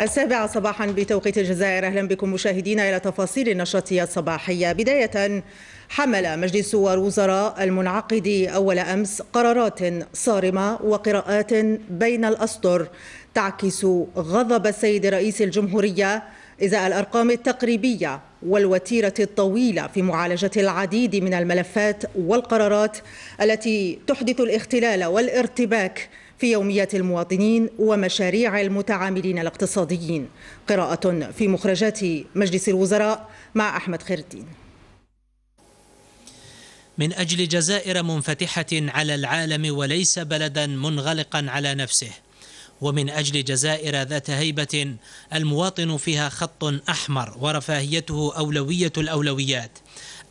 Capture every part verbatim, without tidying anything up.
السابعة صباحا بتوقيت الجزائر. أهلا بكم مشاهدينا إلى تفاصيل النشرة الصباحية. بداية، حمل مجلس الوزراء المنعقد أول أمس قرارات صارمة وقراءات بين الأسطر تعكس غضب السيد رئيس الجمهورية إزاء الأرقام التقريبية والوتيرة الطويلة في معالجة العديد من الملفات والقرارات التي تحدث الاختلال والارتباك في يوميات المواطنين ومشاريع المتعاملين الاقتصاديين. قراءة في مخرجات مجلس الوزراء مع أحمد خير الدين. من أجل جزائر منفتحة على العالم وليس بلدا منغلقا على نفسه، ومن أجل جزائر ذات هيبة المواطن فيها خط أحمر ورفاهيته أولوية الأولويات.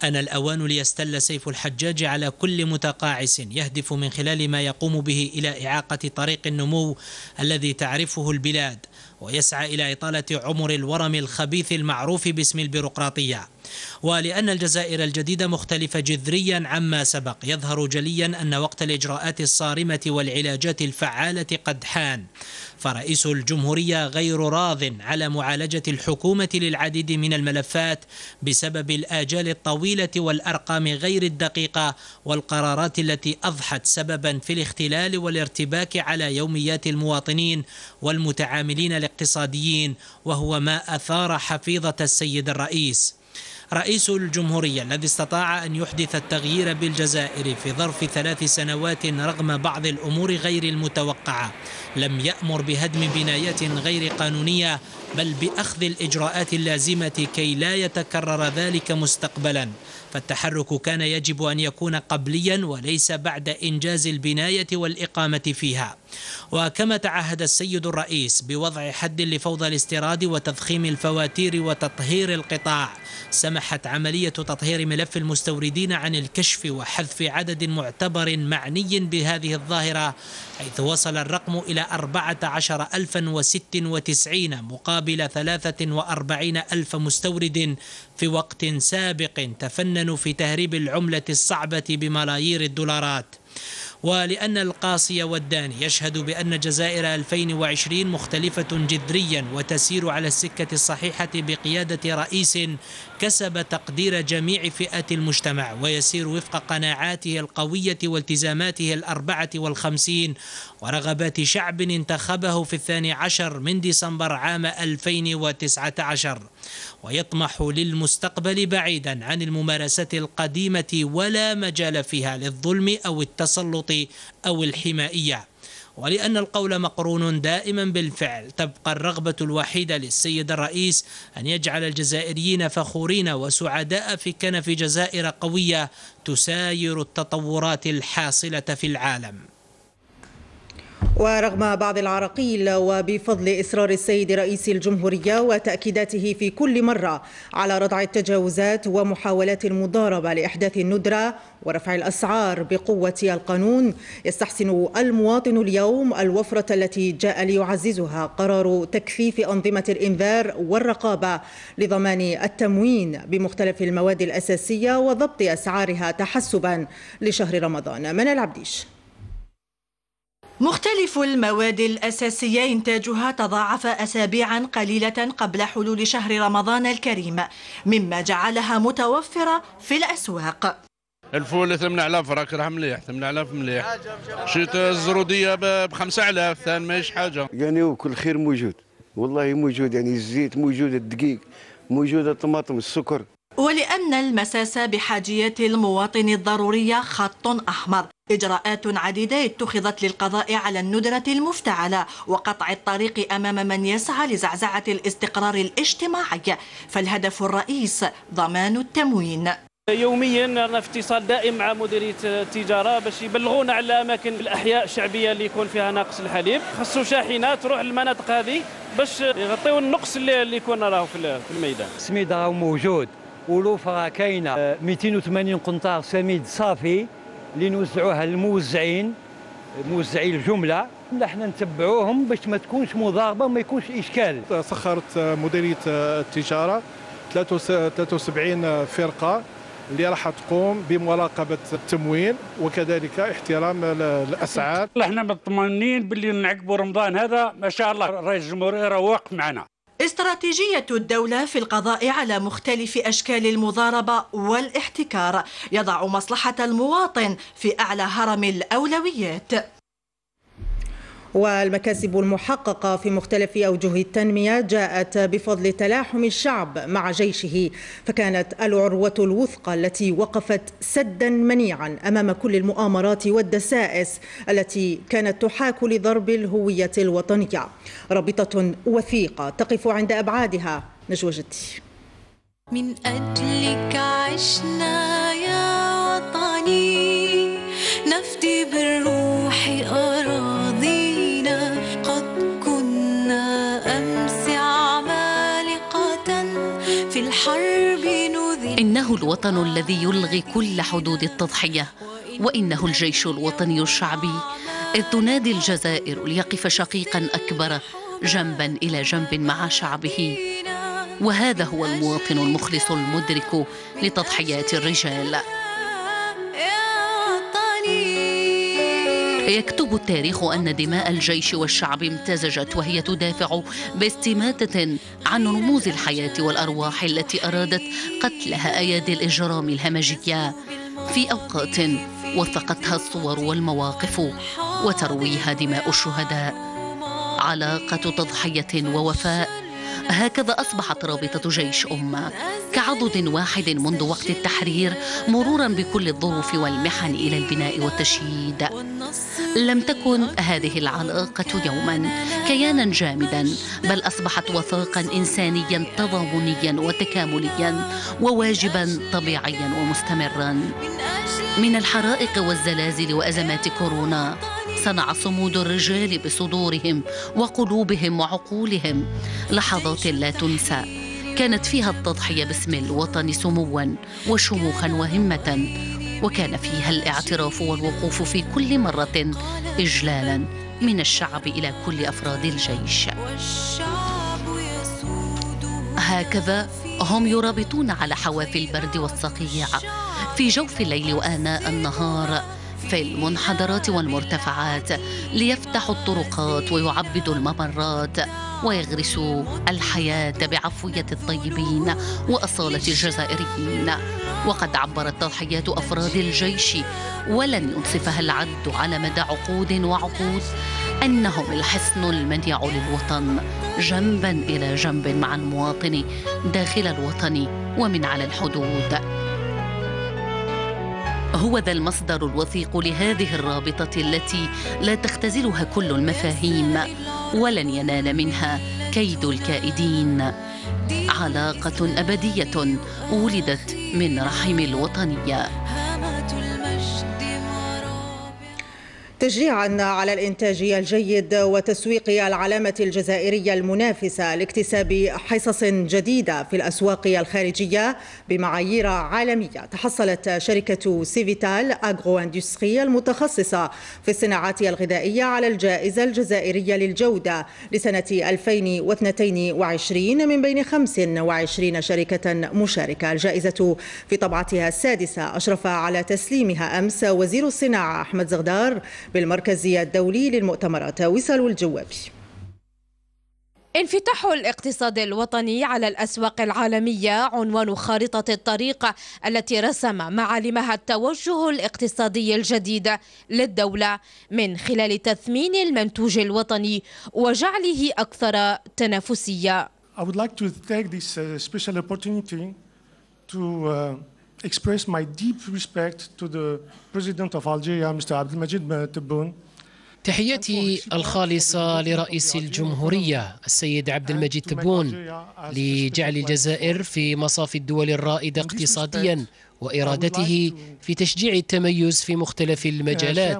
أنا الأوان ليستل سيف الحجاج على كل متقاعس يهدف من خلال ما يقوم به إلى إعاقة طريق النمو الذي تعرفه البلاد، ويسعى إلى إطالة عمر الورم الخبيث المعروف باسم البيروقراطية. ولأن الجزائر الجديدة مختلفة جذريا عما سبق، يظهر جليا أن وقت الإجراءات الصارمة والعلاجات الفعالة قد حان. فرئيس الجمهورية غير راض على معالجة الحكومة للعديد من الملفات بسبب الآجال الطويلة والأرقام غير الدقيقة والقرارات التي أضحت سببا في الاختلال والارتباك على يوميات المواطنين والمتعاملين الاقتصاديين، وهو ما أثار حفيظة السيد الرئيس. رئيس الجمهورية الذي استطاع أن يحدث التغيير بالجزائر في ظرف ثلاث سنوات رغم بعض الأمور غير المتوقعة، لم يأمر بهدم بنايات غير قانونية بل بأخذ الإجراءات اللازمة كي لا يتكرر ذلك مستقبلا. فالتحرك كان يجب أن يكون قبليا وليس بعد إنجاز البناية والإقامة فيها. وكما تعهد السيد الرئيس بوضع حد لفوضى الاستيراد وتضخيم الفواتير وتطهير القطاع، سمحت عملية تطهير ملف المستوردين عن الكشف وحذف عدد معتبر معني بهذه الظاهرة، حيث وصل الرقم إلى أربعة عشر ألفاً وستة وتسعين مقابل ثلاثة وأربعين ألف مستورد في وقت سابق تفننوا في تهريب العملة الصعبة بملايير الدولارات. ولأن القاصي والداني يشهد بأن جزائر ألفين وعشرين مختلفة جذريا وتسير على السكة الصحيحة بقيادة رئيس كسب تقدير جميع فئات المجتمع ويسير وفق قناعاته القوية والتزاماته الأربعة والخمسين ورغبات شعب انتخبه في الثاني عشر من ديسمبر عام ألفين وتسعة عشر، ويطمح للمستقبل بعيدا عن الممارسات القديمة ولا مجال فيها للظلم أو التسلط أو الحمائية. ولأن القول مقرون دائما بالفعل، تبقى الرغبة الوحيدة للسيد الرئيس أن يجعل الجزائريين فخورين وسعداء في كنف جزائر قوية تساير التطورات الحاصلة في العالم. ورغم بعض العراقيل وبفضل إصرار السيد رئيس الجمهورية وتأكيداته في كل مرة على ردع التجاوزات ومحاولات المضاربة لإحداث الندرة ورفع الأسعار بقوة القانون، يستحسن المواطن اليوم الوفرة التي جاء ليعززها قرار تكثيف أنظمة الإنذار والرقابة لضمان التموين بمختلف المواد الأساسية وضبط أسعارها تحسبا لشهر رمضان. منال العبديش. مختلف المواد الأساسية إنتاجها تضاعف أسابيعا قليلة قبل حلول شهر رمضان الكريم، مما جعلها متوفرة في الأسواق. الفول ثمانية آلاف راك راه مليح، ثمانية آلاف مليح. شيت الزرودية ب خمسة آلاف ثاني ماهيش حاجة. يعني كل خير موجود، والله موجود، يعني الزيت موجود، الدقيق موجود، الطماطم، السكر. ولأن المساس بحاجيات المواطن الضرورية خط أحمر، إجراءات عديدة اتخذت للقضاء على الندرة المفتعلة وقطع الطريق أمام من يسعى لزعزعة الاستقرار الاجتماعي، فالهدف الرئيس ضمان التموين. يوميا رانا في اتصال دائم مع مديرية التجارة باش يبلغونا على الأماكن الأحياء الشعبية اللي يكون فيها ناقص الحليب، خاصو شاحنة تروح للمناطق هذه باش يغطيو النقص اللي يكون راهو في الميدان. السميد راهو موجود، ولوفرة كاينة، مئتين وثمانين قنطار سميد صافي اللي نوزعوها للموزعين، موزعي الجمله، نحن نتبعوهم باش ما تكونش مضاربه وما يكونش اشكال. سخرت مديريه التجاره ثلاثة وسبعين فرقه اللي راح تقوم بمراقبه التموين وكذلك احترام الاسعار. احنا مطمئنين باللي نعقبوا رمضان هذا ما شاء الله، رئيس الجمهوريه راه واقف معنا. استراتيجية الدولة في القضاء على مختلف أشكال المضاربة والاحتكار يضع مصلحة المواطن في أعلى هرم الأولويات. والمكاسب المحققة في مختلف أوجه التنمية جاءت بفضل تلاحم الشعب مع جيشه، فكانت العروة الوثقى التي وقفت سدا منيعا أمام كل المؤامرات والدسائس التي كانت تحاك لضرب الهوية الوطنية. رابطة وثيقة تقف عند أبعادها. نجوى جدي. من أجلك عشنا يا وطني، نفدي بالروح أراضي، إنه الوطن الذي يلغي كل حدود التضحية، وإنه الجيش الوطني الشعبي، إذ تنادي الجزائر ليقف شقيقا أكبر جنبا إلى جنب مع شعبه. وهذا هو المواطن المخلص المدرك لتضحيات الرجال. يكتب التاريخ أن دماء الجيش والشعب امتزجت وهي تدافع باستماتة عن رموز الحياة والأرواح التي أرادت قتلها أيادي الإجرام الهمجية، في أوقات وثقتها الصور والمواقف وترويها دماء الشهداء. علاقة تضحية ووفاء، هكذا أصبحت رابطة جيش أمة، كعضد واحد منذ وقت التحرير، مرورا بكل الظروف والمحن إلى البناء والتشييد. لم تكن هذه العلاقة يوما كيانا جامدا، بل أصبحت وثاقا إنسانيا تضامنيا وتكامليا، وواجبا طبيعيا ومستمرا. من الحرائق والزلازل وأزمات كورونا صنع صمود الرجال بصدورهم وقلوبهم وعقولهم لحظات لا تنسى، كانت فيها التضحية باسم الوطن سموا وشموخا وهمة، وكان فيها الاعتراف والوقوف في كل مرة إجلالا من الشعب إلى كل أفراد الجيش. هكذا هم يرابطون على حواف البرد والصقيع، في جوف الليل وآناء النهار، في المنحدرات والمرتفعات، ليفتحوا الطرقات ويعبدوا الممرات ويغرسوا الحياة بعفوية الطيبين وأصالة الجزائريين. وقد عبرت تضحيات أفراد الجيش، ولن ينصفها العد على مدى عقود وعقود، أنهم الحصن المنيع للوطن، جنبا إلى جنب مع المواطن داخل الوطن ومن على الحدود. هو ذا المصدر الوثيق لهذه الرابطة التي لا تختزلها كل المفاهيم، ولن ينال منها كيد الكائدين. علاقة أبدية ولدت من رحم الوطنية. تشجيعا على الإنتاج الجيد وتسويق العلامة الجزائرية المنافسة لاكتساب حصص جديدة في الأسواق الخارجية بمعايير عالمية، تحصلت شركة سيفيتال أجرو إندوستري المتخصصة في الصناعات الغذائية على الجائزة الجزائرية للجودة لسنة ألفين واثنين وعشرين من بين خمس وعشرين شركة مشاركة. الجائزة في طبعتها السادسة أشرف على تسليمها أمس وزير الصناعة أحمد زغدار بالمركز الدولي للمؤتمرات. وصلوا الجوابي. انفتاح الاقتصاد الوطني على الأسواق العالمية عنوان خارطة الطريق التي رسم معالمها التوجه الاقتصادي الجديد للدولة من خلال تثمين المنتوج الوطني وجعله أكثر تنافسية. I would like to take this special opportunity to express my deep respect to the President of Algeria, Mister عبد المجيد تبون. تحياتي الخالصة لرئيس الجمهورية السيد عبد المجيد تبون لجعل الجزائر في مصاف الدول الرائدة اقتصاديا وإرادته في تشجيع التميز في مختلف المجالات.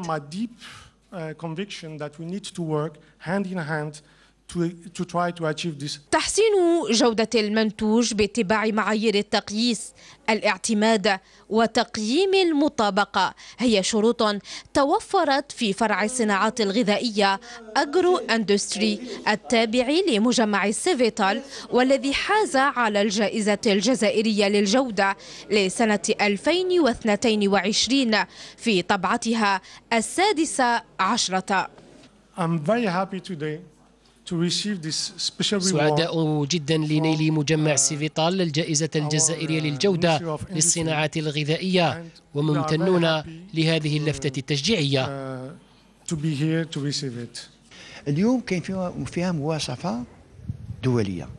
to try to achieve this. تحسين جودة المنتوج باتباع معايير التقييس، الاعتماد وتقييم المطابقة هي شروط توفرت في فرع الصناعات الغذائية أجرو إندوستري التابع لمجمع سيفيتال والذي حاز على الجائزة الجزائرية للجودة لسنة ألفين واثنين وعشرين في طبعتها السادسة عشرة. I'm very happy today. سعداء جدا لنيل مجمع سيفيتال الجائزة الجزائرية للجودة للصناعات الغذائية، وممتنون لهذه اللفتة التشجيعية. اليوم كاين فيها مواصفة دولية.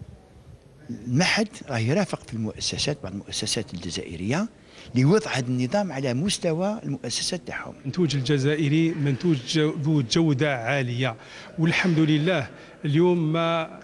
المعهد راه يرافق في المؤسسات، بعض المؤسسات الجزائرية، لوضع هذا النظام على مستوى المؤسسات تاعهم. المنتوج الجزائري منتوج ذو جودة عالية، والحمد لله اليوم ما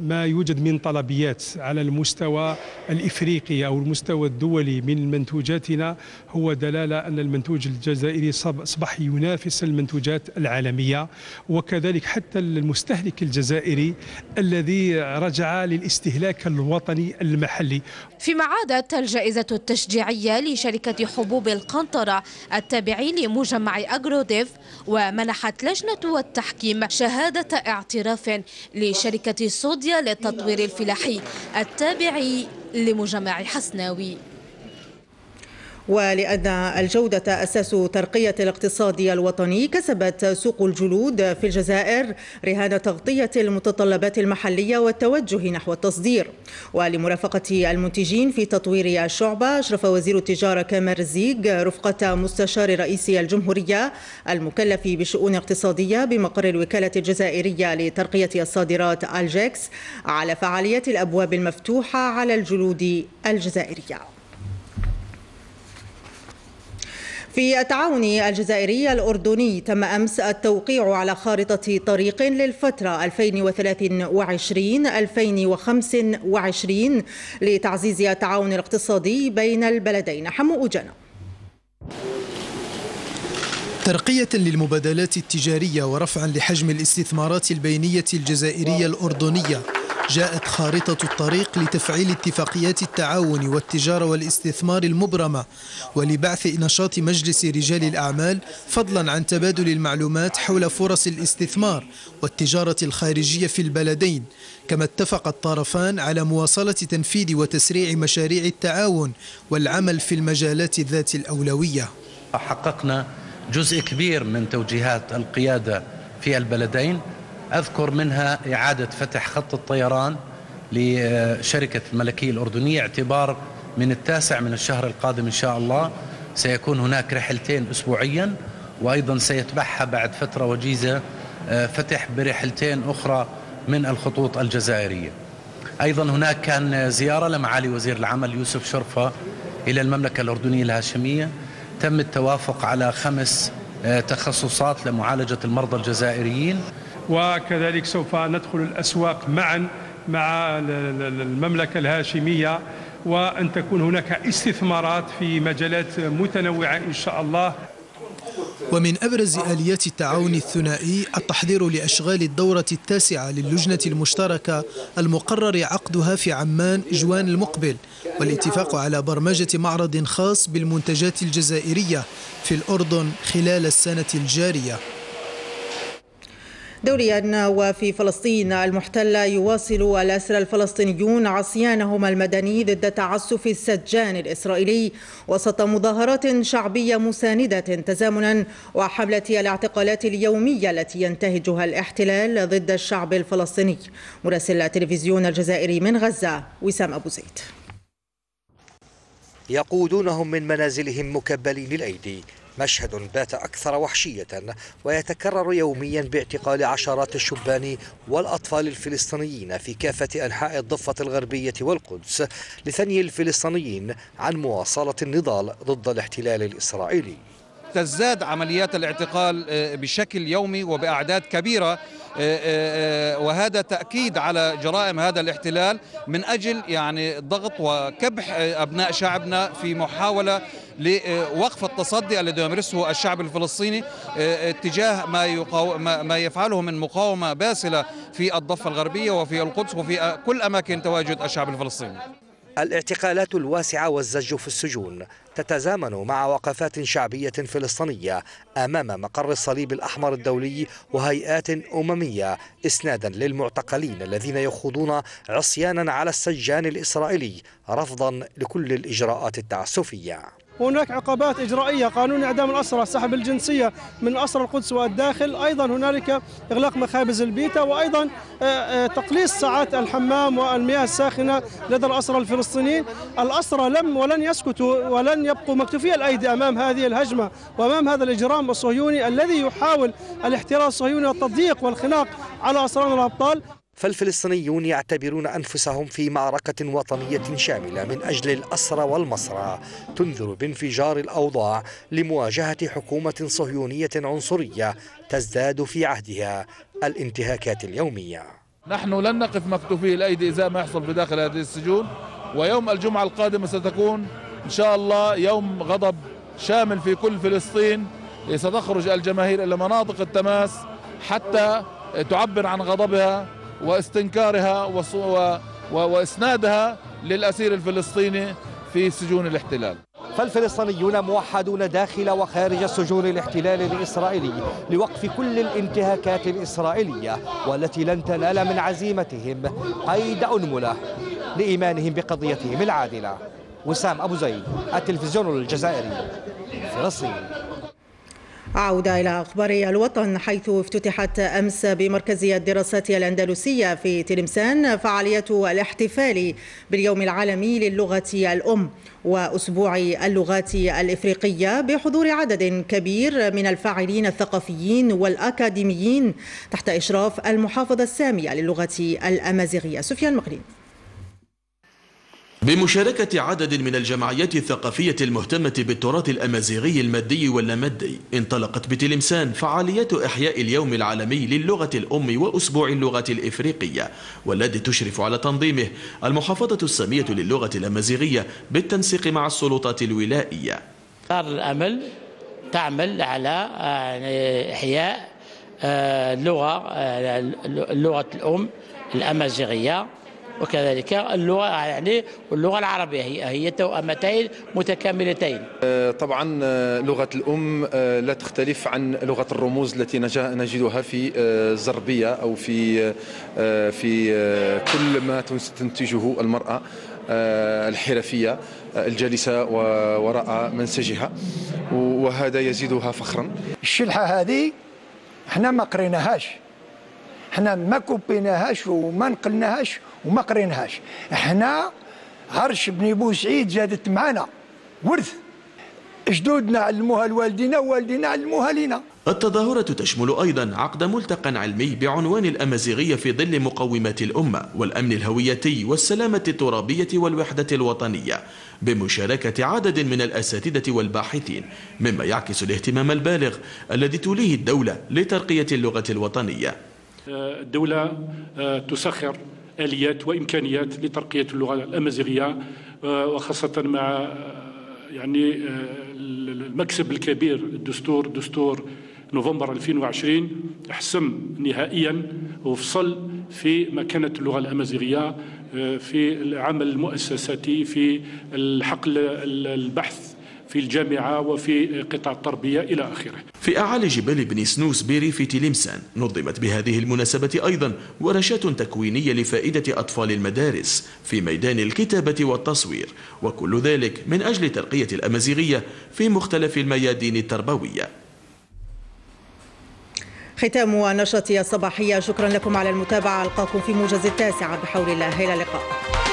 ما يوجد من طلبيات على المستوى الإفريقي أو المستوى الدولي من منتوجاتنا، هو دلالة أن المنتوج الجزائري أصبح ينافس المنتوجات العالمية، وكذلك حتى المستهلك الجزائري الذي رجع للاستهلاك الوطني المحلي. فيما عادت الجائزة التشجيعية لشركة حبوب القنطرة التابع لمجمع أغروديف، ومنحت لجنة التحكيم شهادة اعتراف لشركة صوديا للتطوير الفلاحي التابع لمجمع حسناوي. ولأن الجودة أساس ترقية الاقتصاد الوطني، كسبت سوق الجلود في الجزائر رهان تغطية المتطلبات المحلية والتوجه نحو التصدير. ولمرافقة المنتجين في تطوير الشعبة أشرف وزير التجارة كمال رزيق رفقة مستشار رئيس الجمهورية المكلف بشؤون اقتصادية بمقر الوكالة الجزائرية لترقية الصادرات الجكس على فعالية الأبواب المفتوحة على الجلود الجزائرية. في التعاون الجزائري الأردني تم أمس التوقيع على خارطة طريق للفترة ألفين وثلاثة وعشرين ألفين وخمسة وعشرين لتعزيز التعاون الاقتصادي بين البلدين. حمو أوجانا. ترقية للمبادلات التجارية ورفعا لحجم الاستثمارات البينية الجزائرية الأردنية، جاءت خارطة الطريق لتفعيل اتفاقيات التعاون والتجارة والاستثمار المبرمة ولبعث نشاط مجلس رجال الأعمال، فضلا عن تبادل المعلومات حول فرص الاستثمار والتجارة الخارجية في البلدين. كما اتفق الطرفان على مواصلة تنفيذ وتسريع مشاريع التعاون والعمل في المجالات ذات الأولوية. حققنا جزء كبير من توجيهات القيادة في البلدين، أذكر منها إعادة فتح خط الطيران لشركة الملكية الأردنية، اعتبار من التاسع من الشهر القادم إن شاء الله سيكون هناك رحلتين أسبوعيا، وأيضا سيتبعها بعد فترة وجيزة فتح برحلتين أخرى من الخطوط الجزائرية. أيضا هناك كان زيارة لمعالي وزير العمل يوسف شرفة إلى المملكة الأردنية الهاشمية، تم التوافق على خمس تخصصات لمعالجة المرضى الجزائريين، وكذلك سوف ندخل الأسواق معا مع المملكة الهاشمية، وأن تكون هناك استثمارات في مجالات متنوعة إن شاء الله. ومن أبرز آليات التعاون الثنائي التحضير لأشغال الدورة التاسعة للجنة المشتركة المقرر عقدها في عمان جوان المقبل، والاتفاق على برمجة معرض خاص بالمنتجات الجزائرية في الأردن خلال السنة الجارية. دوريا وفي فلسطين المحتلة يواصل الأسرى الفلسطينيون عصيانهم المدني ضد تعسف السجان الإسرائيلي وسط مظاهرات شعبية مساندة تزامنا وحملة الاعتقالات اليومية التي ينتهجها الاحتلال ضد الشعب الفلسطيني. مراسل التلفزيون الجزائري من غزة وسام أبو زيد. يقودونهم من منازلهم مكبلين الأيدي، مشهد بات أكثر وحشية ويتكرر يوميا باعتقال عشرات الشبان والأطفال الفلسطينيين في كافة أنحاء الضفة الغربية والقدس لثني الفلسطينيين عن مواصلة النضال ضد الاحتلال الإسرائيلي. تزداد عمليات الاعتقال بشكل يومي وبأعداد كبيرة، وهذا تأكيد على جرائم هذا الاحتلال من أجل يعني ضغط وكبح أبناء شعبنا في محاولة لوقف التصدي الذي يمارسه الشعب الفلسطيني اتجاه ما يقاو... ما يفعله من مقاومة باسلة في الضفة الغربية وفي القدس وفي كل أماكن تواجد الشعب الفلسطيني. الاعتقالات الواسعة والزج في السجون تتزامن مع وقفات شعبية فلسطينية أمام مقر الصليب الأحمر الدولي وهيئات أممية إسنادا للمعتقلين الذين يخوضون عصيانا على السجان الإسرائيلي رفضا لكل الإجراءات التعسفية. هناك عقوبات إجرائية، قانون إعدام الأسرى، سحب الجنسية من أسرى القدس والداخل، أيضا هنالك إغلاق مخابز البيئة، وأيضا تقليص ساعات الحمام والمياه الساخنة لدى الأسرى الفلسطينيين. الأسرى لم ولن يسكتوا ولن يبقوا مكتوفي الأيدي أمام هذه الهجمة وأمام هذا الإجرام الصهيوني الذي يحاول الاحتلال الصهيوني والتضييق والخناق على أسرانا الأبطال. فالفلسطينيون يعتبرون أنفسهم في معركة وطنية شاملة من أجل الأسرى والمصرى تنذر بانفجار الأوضاع لمواجهة حكومة صهيونية عنصرية تزداد في عهدها الانتهاكات اليومية. نحن لن نقف مكتوفي الأيدي إذا ما يحصل في داخل هذه السجون، ويوم الجمعة القادمة ستكون إن شاء الله يوم غضب شامل في كل فلسطين. ستخرج الجماهير إلى مناطق التماس حتى تعبر عن غضبها واستنكارها وإسنادها للأسير الفلسطيني في سجون الاحتلال. فالفلسطينيون موحدون داخل وخارج سجون الاحتلال الإسرائيلي لوقف كل الانتهاكات الإسرائيلية والتي لن تنال من عزيمتهم قيد أنملة لإيمانهم بقضيتهم العادلة. وسام أبو زيد، التلفزيون الجزائري، فلسطين. عودة إلى أخبار الوطن، حيث افتتحت أمس بمركزية الدراسات الأندلسية في تلمسان فعالية الاحتفال باليوم العالمي للغة الأم وأسبوع اللغات الإفريقية بحضور عدد كبير من الفاعلين الثقافيين والأكاديميين تحت إشراف المحافظة السامية للغة الأمازيغية. سفيان مقلي. بمشاركة عدد من الجمعيات الثقافية المهتمة بالتراث الأمازيغي المادي واللامادي انطلقت بتلمسان فعاليات إحياء اليوم العالمي للغة الأم وأسبوع اللغة الإفريقية، والذي تشرف على تنظيمه المحافظة السامية للغة الأمازيغية بالتنسيق مع السلطات الولائية. دار الأمل تعمل على إحياء اللغة اللغة الأم الأمازيغية وكذلك اللغة يعني واللغة العربية هي توأمتين متكاملتين. طبعا لغة الأم لا تختلف عن لغة الرموز التي نجدها في الزربية أو في في كل ما تنتجه المرأة الحرفية الجالسة وراء منسجها، وهذا يزيدها فخرا. الشلحة هذه احنا ما قريناهاش، احنا ما كبيناهاش وما نقلناهاش وما قريناهاش، احنا عرش بن بوسعيد جادت معنا ورث جدودنا علموها لوالدينا ووالدينا علموها لنا. التظاهرة تشمل أيضا عقد ملتقى علمي بعنوان الأمازيغية في ظل مقومات الأمة والأمن الهويتي والسلامة الترابية والوحدة الوطنية بمشاركة عدد من الأساتذة والباحثين، مما يعكس الاهتمام البالغ الذي توليه الدولة لترقية اللغة الوطنية. الدولة تسخر آليات وإمكانيات لترقية اللغة الأمازيغية، وخاصة مع يعني المكسب الكبير الدستور دستور نوفمبر ألفين وعشرين حسم نهائيا وفصل في مكانة اللغة الأمازيغية في العمل المؤسساتي في الحقل البحث في الجامعة وفي قطاع التربية إلى آخره. في أعالي جبال بني سنوس بريف تلمسان نظمت بهذه المناسبة أيضا ورشات تكوينية لفائدة أطفال المدارس في ميدان الكتابة والتصوير، وكل ذلك من أجل ترقية الأمازيغية في مختلف الميادين التربوية. ختام نشرتي الصباحية، شكرا لكم على المتابعة، ألقاكم في موجز التاسعة بحول الله، إلى اللقاء.